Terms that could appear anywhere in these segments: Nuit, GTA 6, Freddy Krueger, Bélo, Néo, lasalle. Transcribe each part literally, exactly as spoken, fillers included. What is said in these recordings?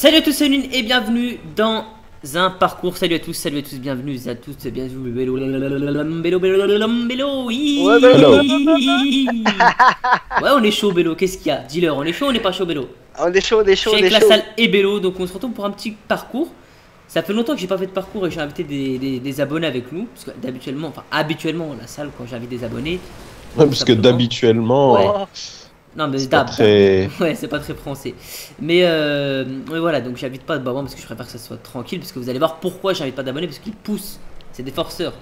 Salut à tous, c'est Nuit et bienvenue dans un parcours. Salut à tous, salut à tous, bienvenue à tous, bienvenue Bélo, Bélo, Bélo, Bélo, oui. Ouais, Bélo. Ouais, on est chaud Bélo, qu'est-ce qu'il y a? Dis-leur, on est chaud, on n'est pas chaud Bélo? On est chaud, on est chaud, on est chaud. Avec Lasalle et Bélo, donc on se retrouve pour un petit parcours. Ça fait longtemps que j'ai pas fait de parcours et j'ai invité des, des, des abonnés avec nous, parce que d'habituellement, enfin habituellement Lasalle quand j'invite des abonnés. Ouais, parce que d'habituellement. Ouais. Non mais c'est pas très... Ouais, c'est pas très français. Mais euh, voilà, donc j'invite pas de babouin parce que je préfère que ça soit tranquille. Parce que vous allez voir pourquoi j'invite pas d'abonnés, parce qu'ils poussent. C'est des forceurs.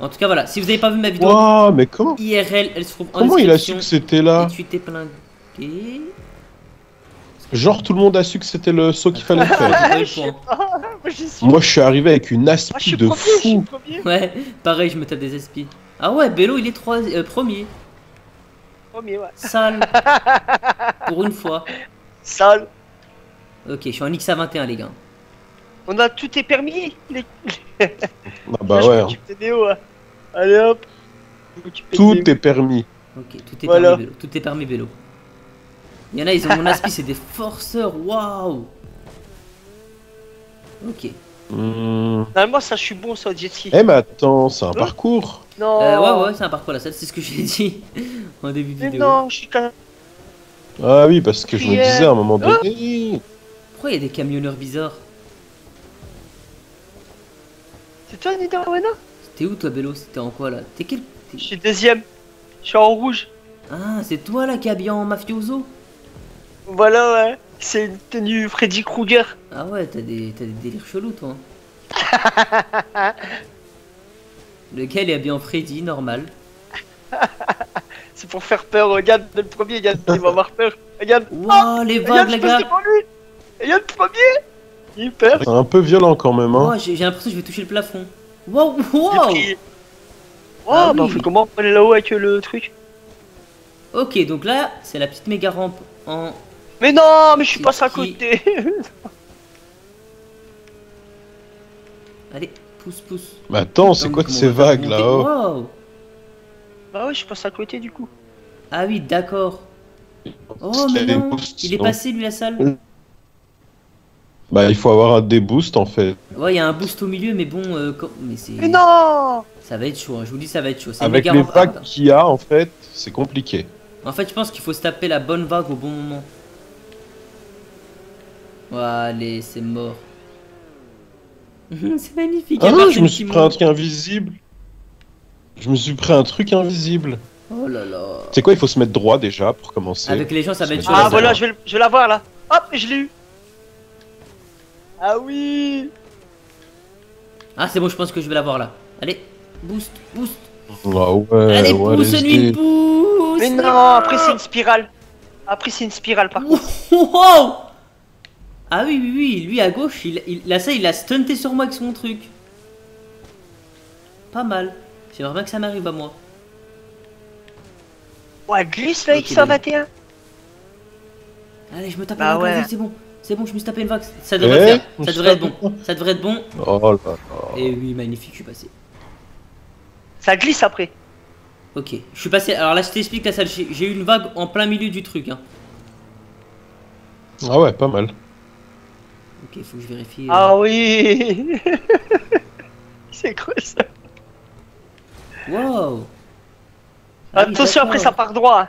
En tout cas voilà, si vous avez pas vu ma vidéo wow, mais comment... I R L, elle se trouve en description. Comment il a su que c'était là? Et tu t'es plingué. Genre tout le monde a su que c'était le saut qu'il fallait faire. Je sais pas, moi, moi je suis arrivé avec une aspie moi, de premier, fou. Ouais, pareil je me tape des aspies. Ah ouais, Bélo il est trois... euh, premier. Premier, ouais. Sale. Pour une fois. Sale. Ok, je suis en X A vingt et un les gars. On a tout est permis les... Ah bah là, ouais. Je m'occupe de Néo, hein. Allez hop. Tout est permis. Ok, tout est voilà. Permis Bélo. Tout est permis Bélo. Il y en a ils ont mon aspi, c'est des forceurs, waouh. Ok. Mmh. Normalement ça je suis bon sur le jet ski. Eh mais attends, c'est un oh. Parcours. Non. Euh, ouais ouais c'est un parcours la salle, c'est ce que j'ai dit en début de vidéo. Non, je suis quand même... Ah oui parce que je yeah. Me disais à un moment donné. Oh. Pourquoi il y a des camionneurs bizarres? C'est toi Nidawana? C'était où toi Bélo? C'était en quoi là? T'es quel? Je suis deuxième. Je suis en rouge. Ah c'est toi là qui est habillé en mafioso? Voilà ouais. C'est une tenue Freddy Krueger. Ah ouais, t'as des, des délires chelous toi. Le gars il est habillé en Freddy, normal. C'est pour faire peur, regarde, le premier, regarde, il va avoir peur. Regarde, wow, oh, les vagues, les gars. Regarde le premier. Hyper. C'est un peu violent quand même hein. Oh, j'ai l'impression que je vais toucher le plafond. Wow, wow. Wow, ah, bah oui. On fait comment? On est là-haut avec le truc. Ok, donc là, c'est la petite méga rampe en... Mais non, mais je suis passé à côté. Allez, pousse, pousse. Mais attends, c'est quoi de ces vagues là-haut? Wow. Bah ouais, je suis passé à côté du coup. Ah oui, d'accord. Oh mais non, il est passé lui la salle. Bah il faut avoir un déboost en fait. Ouais, il y a un boost au milieu, mais bon, euh, quand... mais c'est. Mais non. Ça va être chaud. Hein. Je vous dis, ça va être chaud. Avec les vagues qu'il y a en fait, c'est compliqué. En fait, je pense qu'il faut se taper la bonne vague au bon moment. Oh, allez, c'est mort. C'est magnifique. Ah non, je me suis pris un truc invisible. Je me suis pris un truc invisible. Oh là là. C'est quoi, il faut se mettre droit déjà pour commencer. Avec les gens, ça va être chaud. Ah voilà, je vais, je vais l'avoir là. Hop, je l'ai eu. Ah oui. Ah c'est bon, je pense que je vais l'avoir là. Allez, boost, boost. Oh, ouais, allez, ouais, pousse, nuit, pousse. Mais non, après c'est une spirale. Après c'est une spirale par contre. Wow. Ah oui, oui, oui, lui à gauche, il, il, là ça, il a stunté sur moi avec son truc. Pas mal. J'aimerais bien que ça m'arrive à moi. Ouais, glisse le X cent vingt et un. Allez, je me tape bah, ouais. C'est bon. C'est bon, je me suis tapé une vague. Ça devrait eh faire. Ça devrait être bon. Ça devrait être bon. Oh là là. Et oui, magnifique, je suis passé. Ça glisse après. Ok, je suis passé. Alors là, je t'explique, la salle. J'ai eu une vague en plein milieu du truc. Hein. Ah ouais, pas mal. Ok, faut que je vérifie. Ah euh... oui. C'est quoi ça? Wow. Ah, attention, après ça part droit. Hein.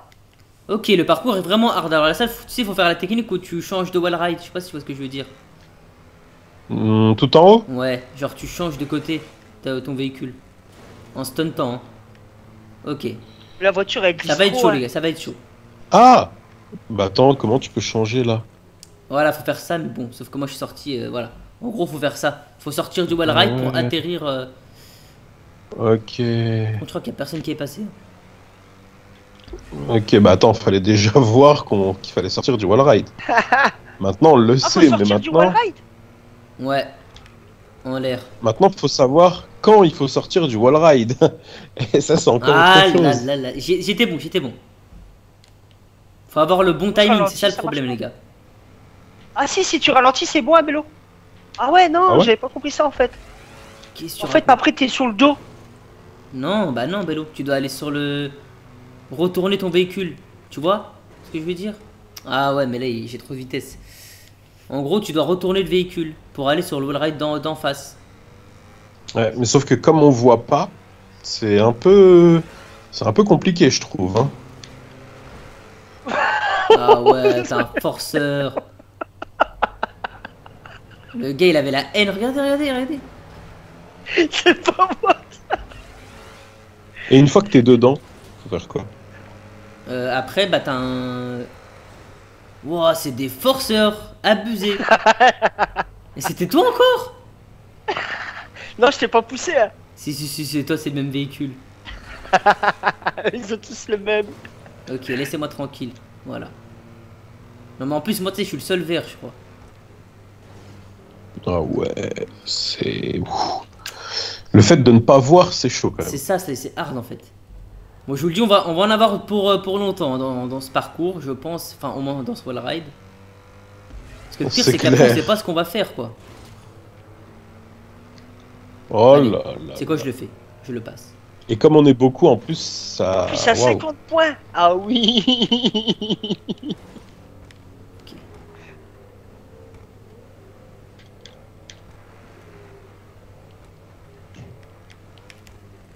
Ok, le parcours est vraiment hard. Alors la salle, tu sais, faut faire la technique où tu changes de wall ride. Je sais pas si tu vois ce que je veux dire. Mmh, tout en haut? Ouais, genre tu changes de côté ton véhicule. En stuntant. Hein. Ok. La voiture est glissée. Ça va être chaud, hein. Les gars, ça va être chaud. Ah. Bah attends, comment tu peux changer là? Voilà, faut faire ça, mais bon, sauf que moi je suis sorti, euh, voilà. En gros, faut faire ça. Faut sortir du wall ride pour atterrir. Euh... Ok. Je crois qu'il y a personne qui est passé. Ok, bah attends, fallait déjà voir qu'on qu'il fallait sortir du wall ride. Maintenant, on le ah, sait, faut sortir mais maintenant. Du wall ride. Ouais. En l'air. Maintenant, faut savoir quand il faut sortir du wall ride. Et ça, c'est encore ah, autre chose. Ah là là là, j'étais bon, j'étais bon. Faut avoir le bon timing, c'est ça le problème, les gars. Ah si, si tu ralentis, c'est bon, hein, Bélo. Ah ouais, non, ah ouais j'avais pas compris ça, en fait. En fait, après, t'es sur le dos. Non, bah non, Bélo, tu dois aller sur le... Retourner ton véhicule, tu vois ce que je veux dire? Ah ouais, mais là, j'ai trop de vitesse. En gros, tu dois retourner le véhicule pour aller sur le wallride d'en face. Ouais, mais sauf que comme on voit pas, c'est un peu... C'est un peu compliqué, je trouve. Hein. Ah ouais, c'est un forceur. Le gars, il avait la haine. Regardez, regardez, regardez. C'est pas moi, ça. Et une fois que t'es dedans, faut faire quoi? Euh, après, bah t'as un... Wow, c'est des forceurs abusés. Et c'était toi encore? Non, je t'ai pas poussé. Hein. Si, si, si, c'est toi, c'est le même véhicule. Ils ont tous le même. Ok, laissez-moi tranquille. Voilà. Non, mais en plus, moi, tu sais, je suis le seul vert, je crois. Ah ouais, c'est... Le fait de ne pas voir, c'est chaud quand même. C'est ça, c'est hard en fait. Bon, je vous le dis, on va, on va en avoir pour, pour longtemps dans, dans ce parcours, je pense. Enfin, au moins dans ce wall ride. Parce que le pire, c'est qu'après, on sait pas ce qu'on va faire, quoi. Oh allez, là là. C'est quoi, je le fais. Je le passe. Et comme on est beaucoup, en plus, ça... En plus, ça wow. cinquante points. Ah oui.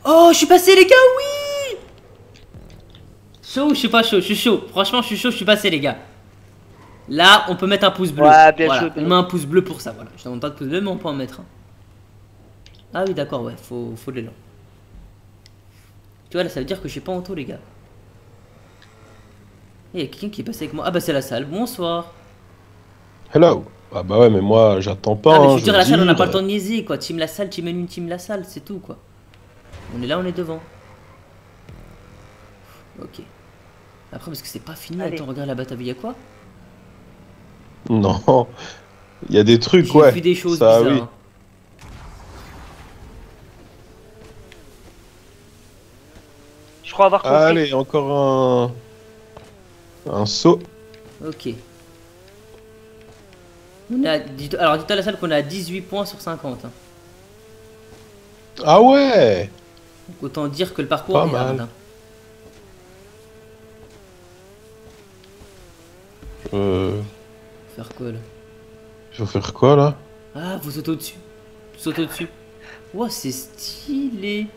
Oh, je suis passé les gars, oui. Chaud ou je suis pas chaud? Je suis chaud, franchement je suis chaud, je suis passé les gars. Là, on peut mettre un pouce bleu. Ouais, bien voilà. chaud, bien. On met un pouce bleu pour ça, voilà. Je ne demande pas de pouce bleu, mais on peut en mettre un. Ah oui, d'accord, ouais, faut, faut de l'élan. Tu vois, là, ça veut dire que je suis pas en taux, les gars. Il y a quelqu'un qui est passé avec moi. Ah bah c'est la salle, bonsoir. Hello. Ah bah ouais, mais moi, j'attends pas. Ah mais je veux hein, dire, je la salle, dire... on n'a pas le temps de niaiser, quoi. Team la salle, team une, team la salle, c'est tout, quoi. On est là, on est devant. Ok. Après, parce que c'est pas fini, Allez. attends, regarde la bataille, il y a quoi? Non, il y a des trucs, ouais. J'ai vu des choses Ça, bizarres. Oui. Hein. Je crois avoir compris. Allez, encore un... Un saut. Ok. On a... Alors, dites à la salle qu'on a dix-huit points sur cinquante. Hein. Ah ouais! Autant dire que le parcours Pas est mal. Hard. Euh... Faire quoi là? Je vais faire quoi là? Ah, vous sautez au-dessus. Sautez au-dessus. Wow, c'est stylé.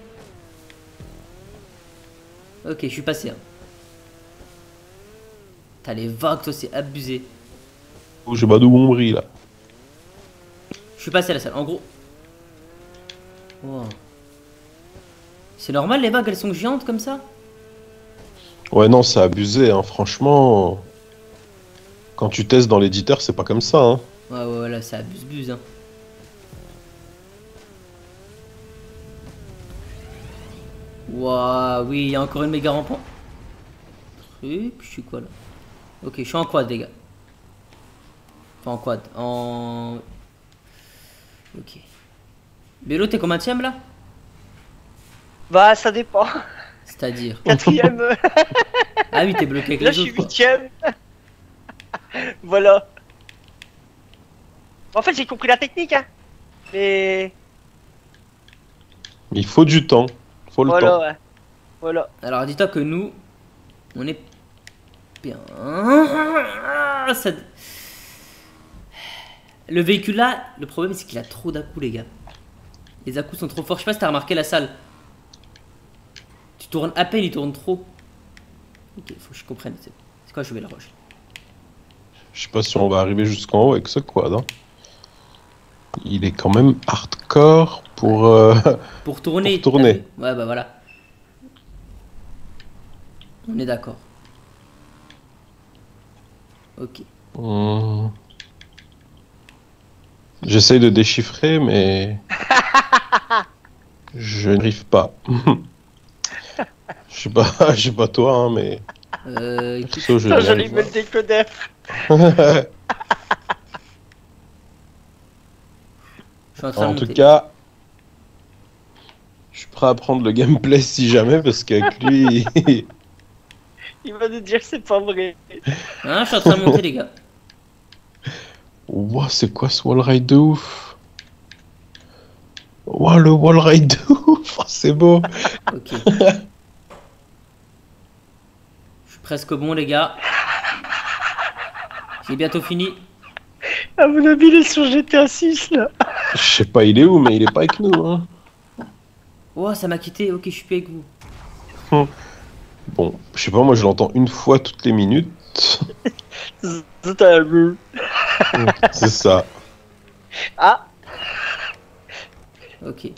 Ok, je suis passé. Hein. T'as les vagues, toi, c'est abusé. Oh, j'ai pas de bon bruit là. Je suis passé à la salle. En gros. Wow. C'est normal les vagues, elles sont géantes comme ça? Ouais non, c'est abusé, hein. Franchement... Quand tu testes dans l'éditeur, c'est pas comme ça, hein. Ouais, ouais, ouais, là, ça abuse-buse, hein. Waouh, oui, il y a encore une méga rampante. Truc, je suis quoi, là? Ok, je suis en quad, les gars. Enfin, en quad, en... Ok. Bélo, t'es combien tième, là? Bah, ça dépend. C'est-à-dire? Quatrième. Ah oui, t'es bloqué avec là, les autres. Là, je suis huitième. Voilà. En fait, j'ai compris la technique, hein. Mais... Il faut du temps. Faut le voilà, temps. Ouais. Voilà. Alors, dis-toi que nous, on est... Bien... Ça... Le véhicule, là, le problème, c'est qu'il a trop d'à-coups, les gars. Les à-coups sont trop forts. Je sais pas si t'as remarqué la salle. Tu tournes à peine, il tourne trop. Ok, faut que je comprenne. C'est quoi, je vais la roche? Je sais pas si on va arriver jusqu'en haut avec ce quad. Hein. Il est quand même hardcore pour... Euh, pour tourner. Pour tourner. Ouais, bah voilà. On est d'accord. Ok. Hum. J'essaye de déchiffrer, mais... Je n'arrive pas. Je sais pas, je sais pas toi, hein, mais. Euh. Perso, je j'allais me le décoder. En tout cas, je suis prêt à prendre le gameplay si jamais, parce qu'avec lui. Il va nous dire que c'est pas vrai. Hein, je suis en train de monter, les gars. Ouah, c'est quoi ce wallride de ouf? Wow, le wall ride de ouf, c'est beau. Ok. Je suis presque bon les gars. J'ai bientôt fini. À mon avis, il est sur G T A six, là. Je sais pas, il est où, mais il est pas avec nous, hein. Oh, ça m'a quitté. Ok, je suis plus avec vous. Hum. Bon, je sais pas, moi, je l'entends une fois toutes les minutes. C'est ça. Ah. Ok.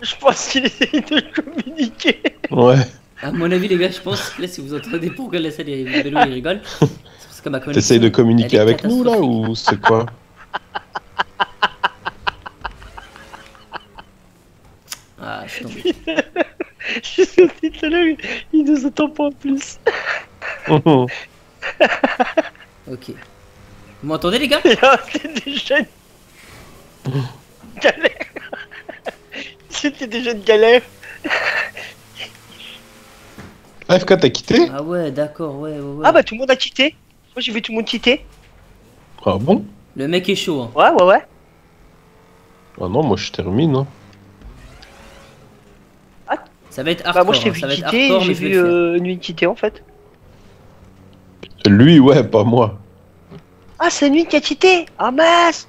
Je pense qu'il essaye de communiquer. Ouais. À mon avis, les gars, je pense, là, si vous entendez pourquoi la salle est Bélo, il rigole. T'essayes de communiquer avec nous, là, ou c'est quoi? Ah, je suis tombé. Je suis sorti tout à l'heure, il nous entend pas en plus. Ok. Vous m'entendez, les gars? C'était des jeunes... galères. C'était des jeunes galères. A F K, t'as quitté? Ah ouais, d'accord, ouais, ouais, ouais. Ah bah, tout le monde a quitté. Moi, j'ai vu tout le monde quitter. Ah bon? Le mec est chaud, hein. Ouais, ouais, ouais. Ah non, moi, je termine, hein. Ah, ça va être hardcore. Bah, moi, je t'ai vu hein, quitter, j'ai vu euh, Nuit quitter, en fait. Lui, ouais, pas moi. Ah, c'est Nuit qui a quitté. Ah, mince.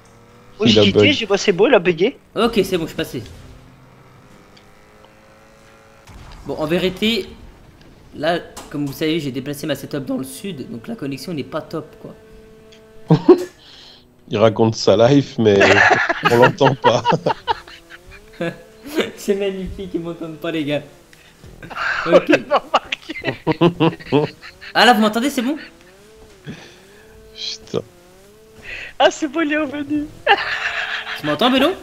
Moi, j'ai quitté, j'ai passé beau, il a bugué. Ok, c'est bon, je suis passé. Bon, en vérité... Là, comme vous savez, j'ai déplacé ma setup dans le sud, donc la connexion n'est pas top, quoi. Il raconte sa life, mais on l'entend pas. C'est magnifique, ils m'entendent pas, les gars. Ok. Ah là, vous m'entendez, c'est bon? Putain. Ah, c'est bon, il est revenu. Tu m'entends, Bélo?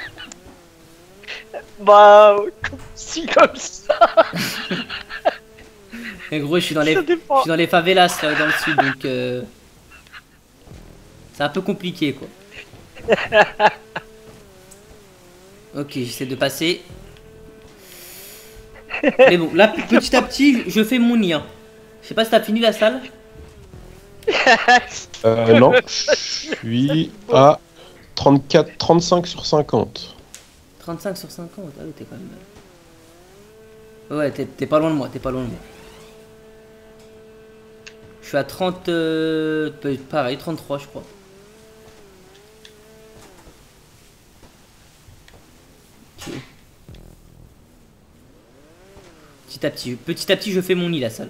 Bah, comme si, comme ça. Mais gros, je suis dans les, je suis dans les favelas là, dans le sud, donc euh... c'est un peu compliqué, quoi. Ok, j'essaie de passer. Mais bon, là, petit à petit, je fais mon lien. Je sais pas si t'as fini la salle. Euh, non, je suis à trente-quatre, trente-cinq sur cinquante. trente-cinq sur cinquante, ah oui, t'es quand même... Ouais, t'es pas loin de moi, t'es pas loin de moi. Je suis à trente... Euh, pareil, trente-trois, je crois. Okay. Petit à petit, petit à petit, je fais mon lit, la salle.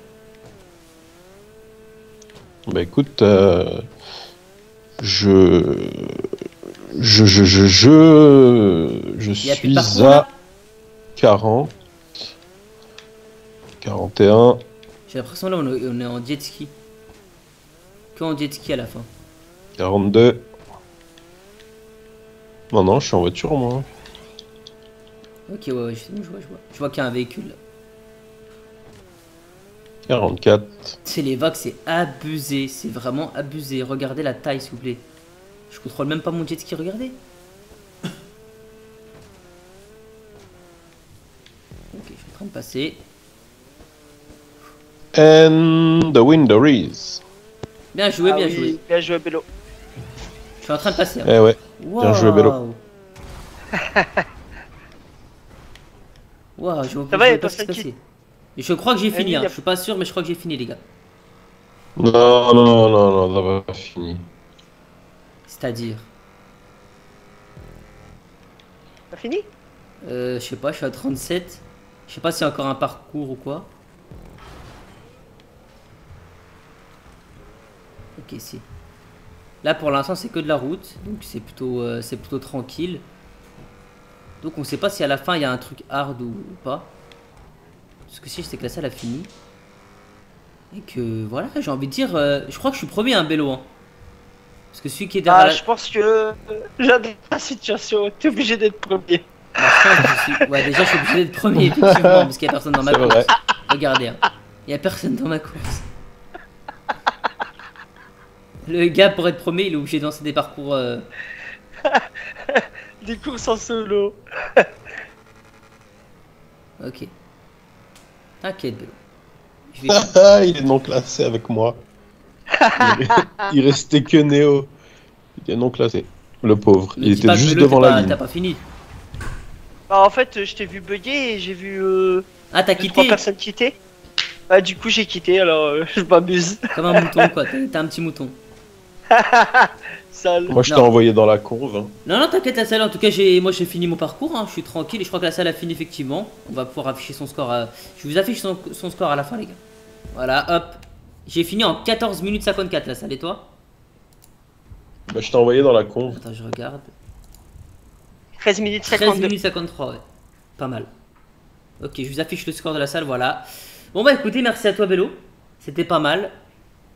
Bah écoute, euh, je... Je... Je... Je... Je, je suis à... quarante... quarante et un... J'ai l'impression là, on est en jet ski. Quand on jet ski à la fin. quarante-deux. Non, non, je suis en voiture, moi. Ok, ouais, ouais, je vois, je vois. Je vois qu'il y a un véhicule là. quarante-quatre. C'est les vagues, c'est abusé. C'est vraiment abusé. Regardez la taille, s'il vous plaît. Je contrôle même pas mon jet ski, regardez. Ok, je suis en train de passer. And the window is. Bien joué, bien ah oui, joué. Bien joué, Bélo. Je suis en train de passer. Hein. Eh ouais. Wow. Bien joué, Bélo. Waouh, je vois pas ce qui s'est passé. Je crois que j'ai fini. Hein. Je suis pas sûr, mais je crois que j'ai fini, les gars. Non, non, non, non, ça va pas fini. C'est-à-dire. T'as fini? Euh, je sais pas, je suis à trente-sept. Je sais pas s'il y a encore un parcours ou quoi. Ok, si. Là pour l'instant c'est que de la route, donc c'est plutôt euh, c'est plutôt tranquille. Donc on sait pas si à la fin il y a un truc hard ou, ou pas. Parce que si je sais que la salle a fini. Et que voilà, j'ai envie de dire, euh, je crois que je suis premier, un hein, Bélo. Hein. Parce que celui qui est derrière. Ah, la... je pense que euh, j'adore la situation, t'es obligé d'être premier. Ah, je suis... Ouais, déjà je suis obligé d'être premier, effectivement, parce qu'il y a personne dans ma course. Vrai. Regardez, hein. Il y a personne dans ma course. Le gars, pour être premier, il est obligé de lancer des parcours... Euh... des courses en solo. Ok. T'inquiète, Bélo. Vais... il est non classé avec moi. Il, il restait que Néo. Il est non classé. Le pauvre. Mais il était juste Bélo, devant la pas, ligne. T'as pas fini. Bah, en fait, je t'ai vu bugger et j'ai vu... Euh, ah, t'as quitté. Trois personnes quitter. Bah, du coup, j'ai quitté, alors euh, je m'amuse. Comme un mouton, quoi. T'es un petit mouton. salle. Moi je t'ai envoyé dans la courbe. Hein. Non, non, t'inquiète la salle. En tout cas, moi j'ai fini mon parcours. Hein. Je suis tranquille et je crois que la salle a fini effectivement. On va pouvoir afficher son score. À... Je vous affiche son, son score à la fin, les gars. Voilà, hop. J'ai fini en quatorze minutes cinquante-quatre la salle. Et toi? Bah, je t'ai envoyé dans la con. Attends, je regarde. treize minutes cinquante-deux. treize minutes cinquante-trois, ouais. Pas mal. Ok, je vous affiche le score de la salle, voilà. Bon, bah écoutez, merci à toi, Bélo. C'était pas mal.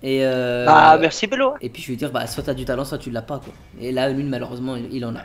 Et euh... Ah, merci, Bélo. Et puis, je vais dire, bah, soit t'as du talent, soit tu l'as pas, quoi. Et là, lui, malheureusement, il, il en a.